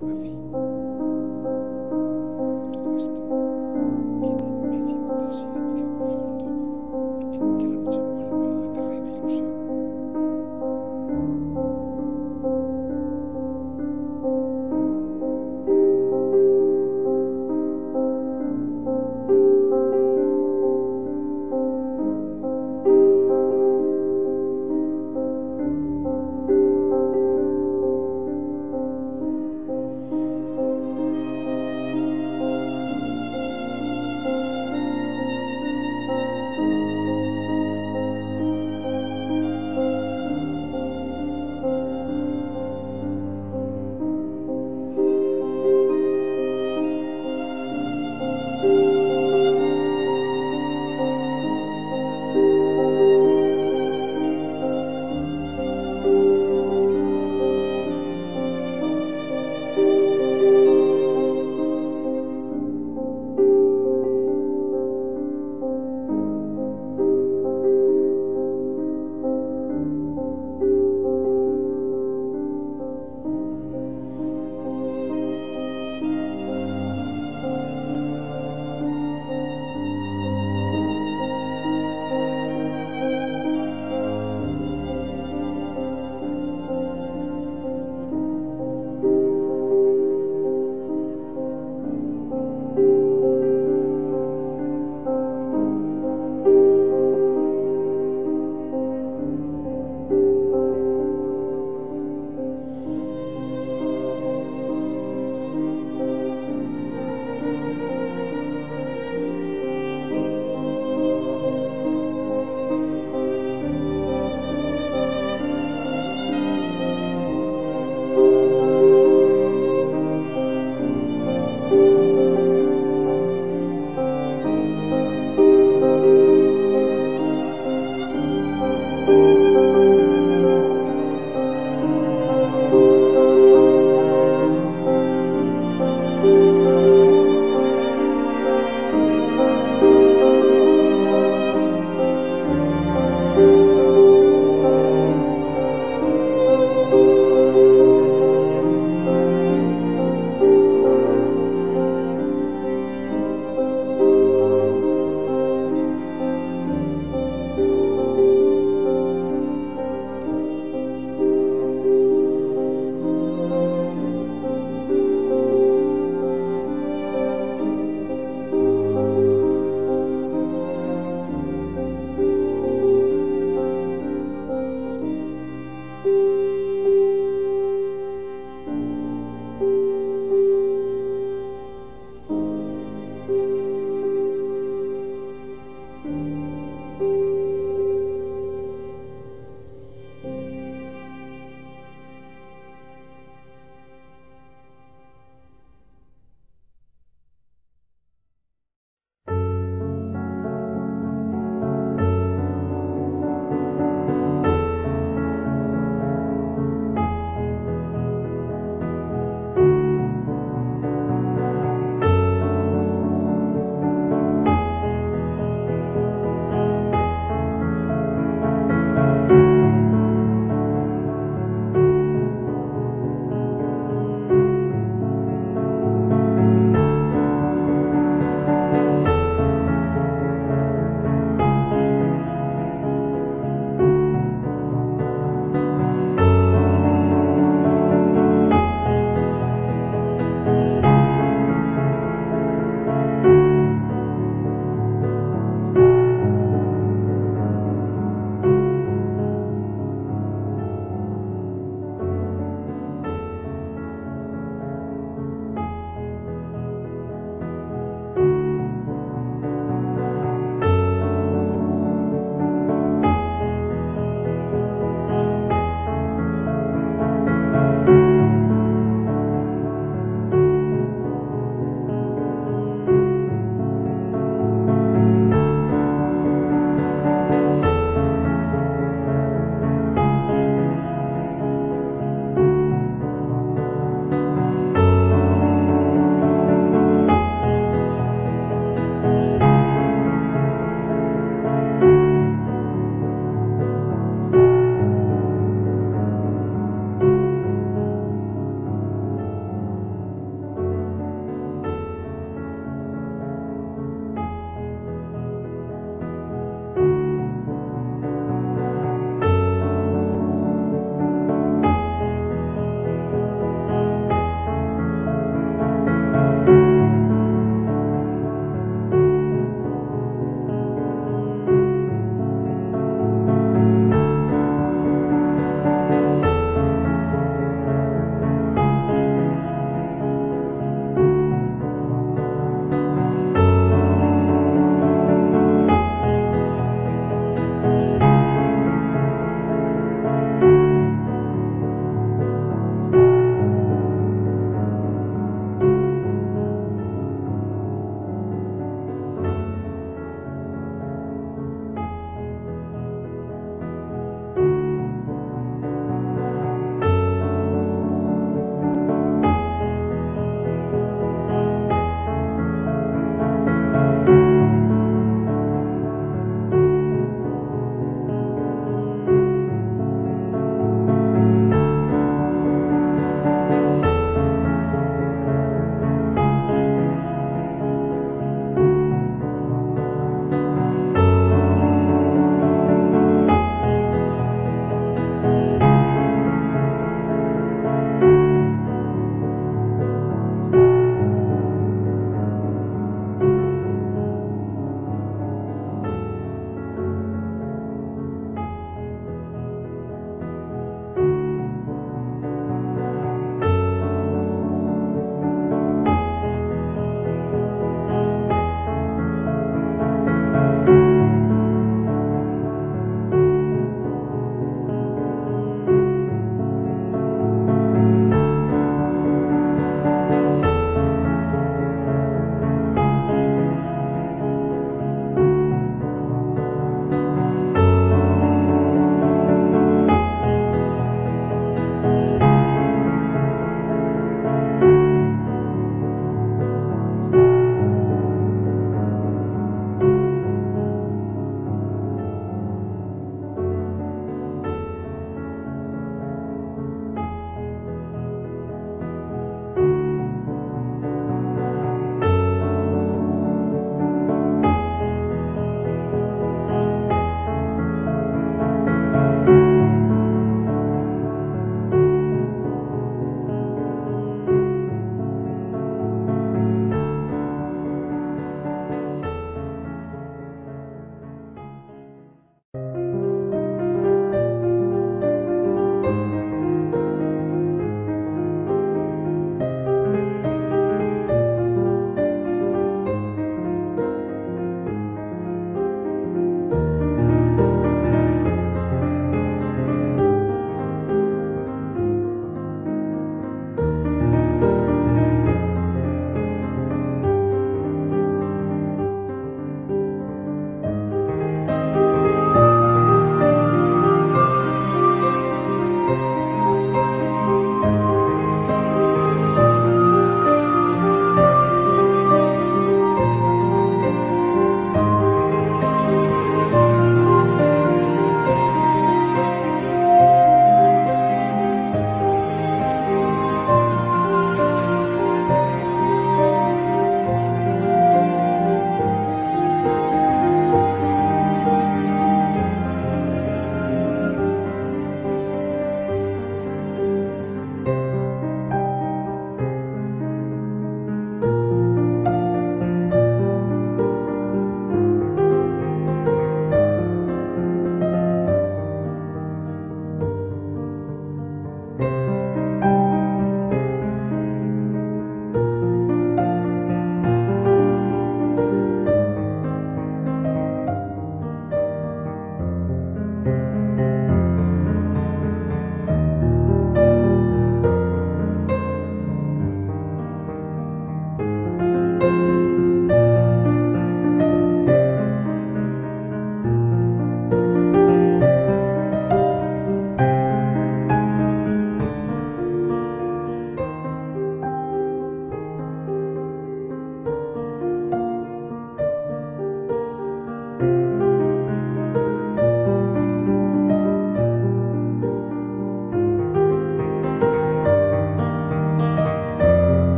with you.